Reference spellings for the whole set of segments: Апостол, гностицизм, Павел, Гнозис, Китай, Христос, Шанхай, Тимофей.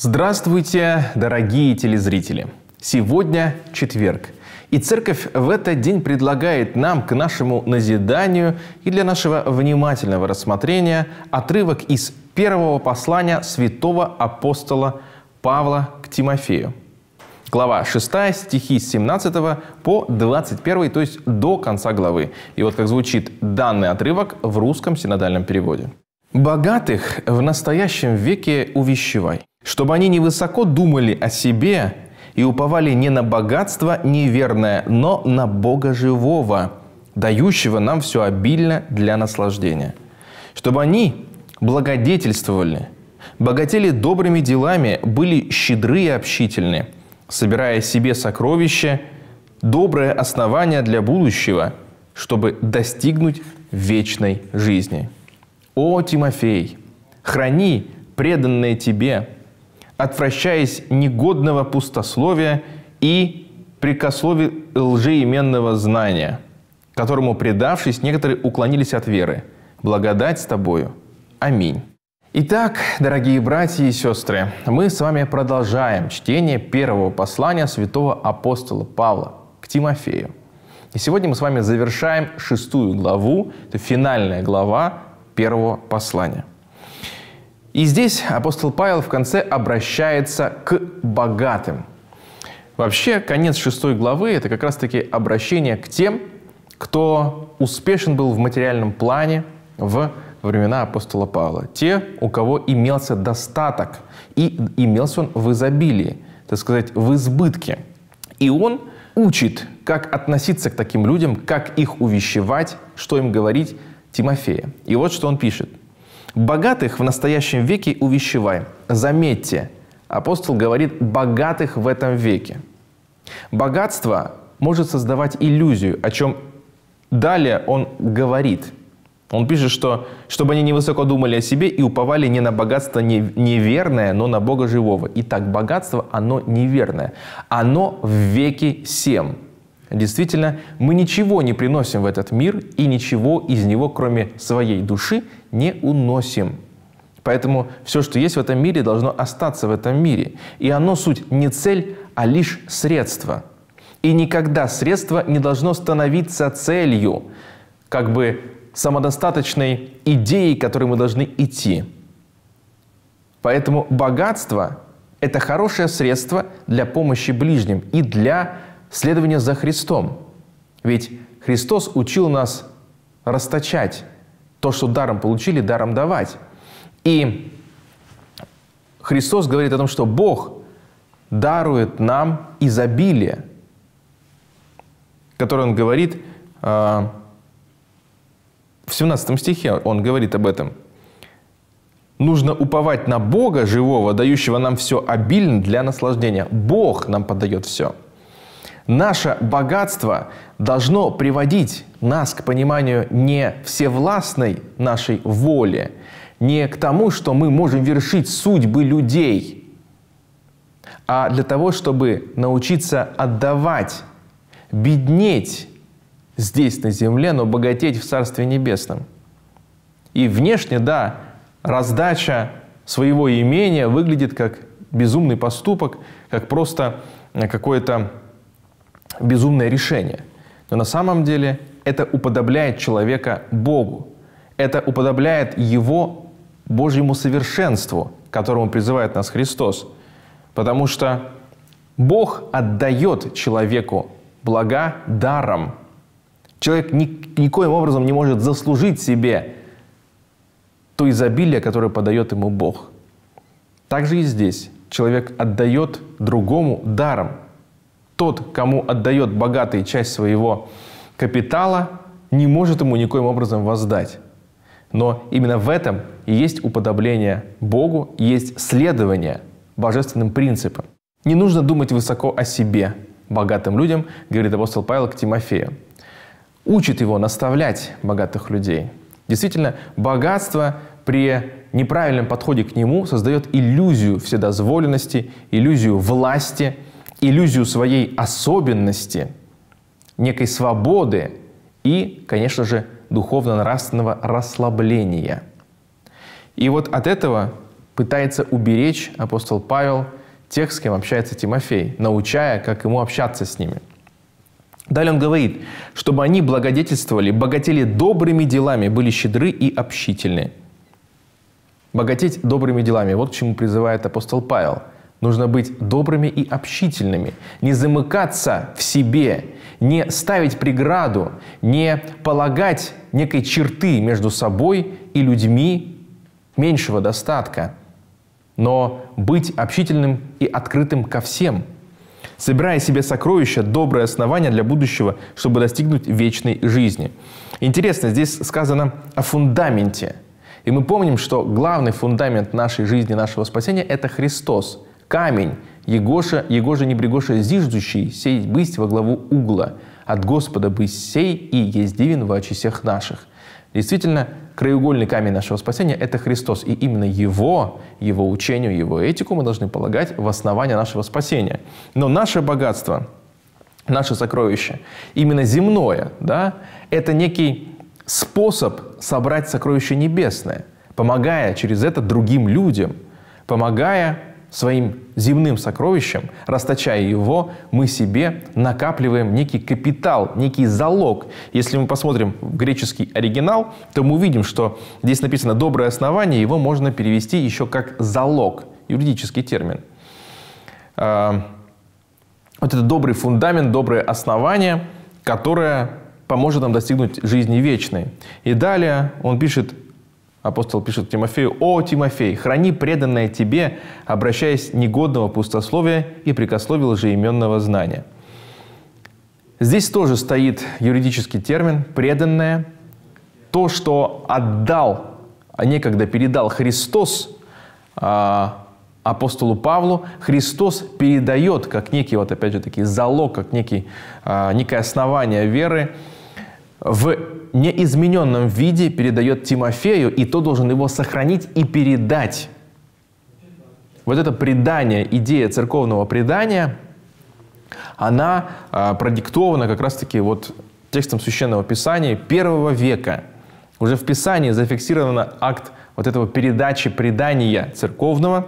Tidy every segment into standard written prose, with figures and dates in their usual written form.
Здравствуйте, дорогие телезрители! Сегодня четверг, и церковь в этот день предлагает нам к нашему назиданию и для нашего внимательного рассмотрения отрывок из первого послания святого апостола Павла к Тимофею. Глава 6, стихи с 17 по 21, то есть до конца главы. И вот как звучит данный отрывок в русском синодальном переводе. «Богатых в настоящем веке увещевай, чтобы они невысоко думали о себе и уповали не на богатство неверное, но на Бога живого, дающего нам все обильно для наслаждения. Чтобы они благодетельствовали, богатели добрыми делами, были щедры и общительны, собирая себе сокровища, доброе основание для будущего, чтобы достигнуть вечной жизни. О, Тимофей, храни преданное тебе, отвращаясь негодного пустословия и прикословия лжеименного знания, которому, предавшись, некоторые уклонились от веры. Благодать с тобою. Аминь». Итак, дорогие братья и сестры, мы с вами продолжаем чтение первого послания святого апостола Павла к Тимофею. И сегодня мы с вами завершаем 6 главу, это финальная глава первого послания. И здесь апостол Павел в конце обращается к богатым. Вообще, конец 6 главы – это как раз-таки обращение к тем, кто успешен был в материальном плане в времена апостола Павла. Те, у кого имелся достаток, и имелся он в изобилии, так сказать, в избытке. И он учит, как относиться к таким людям, как их увещевать, что им говорить, Тимофея. И вот что он пишет. «Богатых в настоящем веке увещевай». Заметьте, апостол говорит «богатых в этом веке». Богатство может создавать иллюзию, о чем далее он говорит. Он пишет, что «чтобы они невысоко думали о себе и уповали не на богатство неверное, но на Бога живого». Итак, богатство, оно неверное. Оно в веке сем. Действительно, мы ничего не приносим в этот мир и ничего из него, кроме своей души, не уносим. Поэтому все, что есть в этом мире, должно остаться в этом мире. И оно суть не цель, а лишь средство. И никогда средство не должно становиться целью, как бы самодостаточной идеей, к которой мы должны идти. Поэтому богатство – это хорошее средство для помощи ближним и для следование за Христом. Ведь Христос учил нас расточать то, что даром получили, даром давать. И Христос говорит о том, что Бог дарует нам изобилие, которое Он говорит в 17 стихе, Он говорит об этом. Нужно уповать на Бога живого, дающего нам все обильно для наслаждения. Бог нам подает все. Наше богатство должно приводить нас к пониманию не всевластной нашей воли, не к тому, что мы можем вершить судьбы людей, а для того, чтобы научиться отдавать, беднеть здесь на земле, но богатеть в Царстве Небесном. И внешне, да, раздача своего имения выглядит как безумный поступок, как просто какое-то безумное решение. Но на самом деле это уподобляет человека Богу. Это уподобляет его Божьему совершенству, к которому призывает нас Христос. Потому что Бог отдает человеку блага даром. Человек никоим образом не может заслужить себе то изобилие, которое подает ему Бог. Также и здесь человек отдает другому даром. Тот, кому отдает богатый часть своего капитала, не может ему никоим образом воздать. Но именно в этом и есть уподобление Богу, и есть следование божественным принципам. Не нужно думать высоко о себе, богатым людям, говорит апостол Павел к Тимофею. Учит его наставлять богатых людей. Действительно, богатство при неправильном подходе к нему создает иллюзию вседозволенности, иллюзию власти, иллюзию своей особенности, некой свободы и, конечно же, духовно-нравственного расслабления. И вот от этого пытается уберечь апостол Павел тех, с кем общается Тимофей, научая, как ему общаться с ними. Далее он говорит, чтобы они благодетельствовали, богатели добрыми делами, были щедры и общительны. Богатеть добрыми делами – вот к чему призывает апостол Павел. Нужно быть добрыми и общительными, не замыкаться в себе, не ставить преграду, не полагать некой черты между собой и людьми меньшего достатка, но быть общительным и открытым ко всем, собирая себе сокровища, доброе основание для будущего, чтобы достигнуть вечной жизни. Интересно, здесь сказано о фундаменте. И мы помним, что главный фундамент нашей жизни, нашего спасения – это Христос. Камень, Его же не брегоша зиждущий, сей бысть во главу угла. От Господа бысть сей и есть дивен во очи всех наших. Действительно, краеугольный камень нашего спасения – это Христос. И именно Его учению, Его этику мы должны полагать в основание нашего спасения. Но наше богатство, наше сокровище, именно земное, да, это некий способ собрать сокровище небесное, помогая через это другим людям, помогая своим земным сокровищем, расточая его, мы себе накапливаем некий капитал, некий залог. Если мы посмотрим в греческий оригинал, то мы увидим, что здесь написано «доброе основание», его можно перевести еще как «залог», юридический термин. Вот это добрый фундамент, доброе основание, которое поможет нам достигнуть жизни вечной. И далее он пишет, апостол пишет Тимофею: «О, Тимофей, храни преданное тебе, обращаясь негодного пустословия и прекословия лжеименного знания». Здесь тоже стоит юридический термин «преданное». То, что отдал, а некогда передал Христос апостолу Павлу, Христос передает как некий, вот опять же таки, залог, как некое основание веры, в неизмененном виде передает Тимофею, и тот должен его сохранить и передать. Вот это предание, идея церковного предания, она продиктована как раз-таки вот текстом Священного Писания первого века. Уже в Писании зафиксирован акт вот этого передачи предания церковного,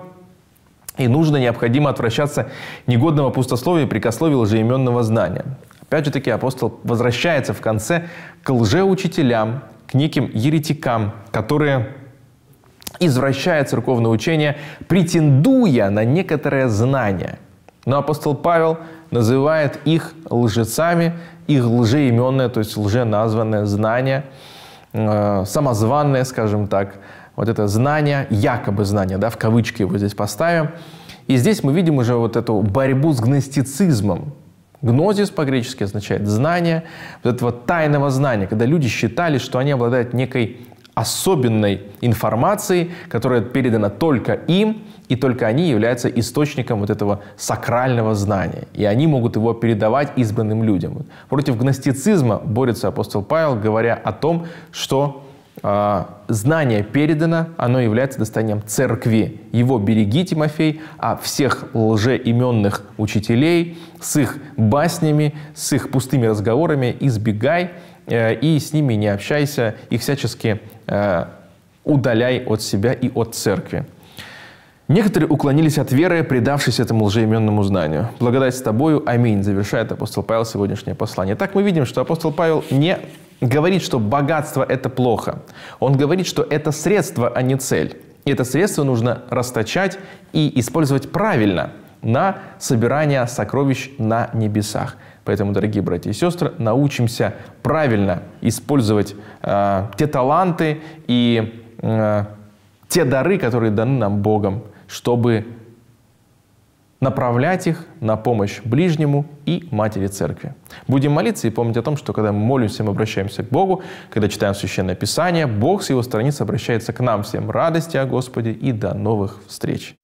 и необходимо отвращаться негодного пустословия и прекословия лжеименного знания. Опять же таки, апостол возвращается в конце к лжеучителям, к неким еретикам, которые извращают церковное учение, претендуя на некоторое знание. Но апостол Павел называет их лжецами, их лжеименное, то есть лженазванное знание, самозванное, скажем так, вот это знание, якобы знание, да, в кавычки его здесь поставим. И здесь мы видим уже вот эту борьбу с гностицизмом. Гнозис по-гречески означает «знание», вот этого тайного знания, когда люди считали, что они обладают некой особенной информацией, которая передана только им, и только они являются источником вот этого сакрального знания, и они могут его передавать избранным людям. Против гностицизма борется апостол Павел, говоря о том, что знание передано, оно является достоянием церкви. Его береги, Тимофей, а всех лжеименных учителей с их баснями, с их пустыми разговорами избегай и с ними не общайся, их всячески удаляй от себя и от церкви. Некоторые уклонились от веры, предавшись этому лжеименному знанию. Благодать с тобою, аминь, завершает апостол Павел сегодняшнее послание. Так мы видим, что апостол Павел не говорит, что богатство – это плохо. Он говорит, что это средство, а не цель. И это средство нужно расточать и использовать правильно на собирание сокровищ на небесах. Поэтому, дорогие братья и сестры, научимся правильно использовать те таланты и те дары, которые даны нам Богом, чтобы направлять их на помощь ближнему и матери церкви. Будем молиться и помнить о том, что когда мы молимся, мы обращаемся к Богу, когда читаем Священное Писание, Бог с Его страниц обращается к нам. Всем радости о Господе и до новых встреч!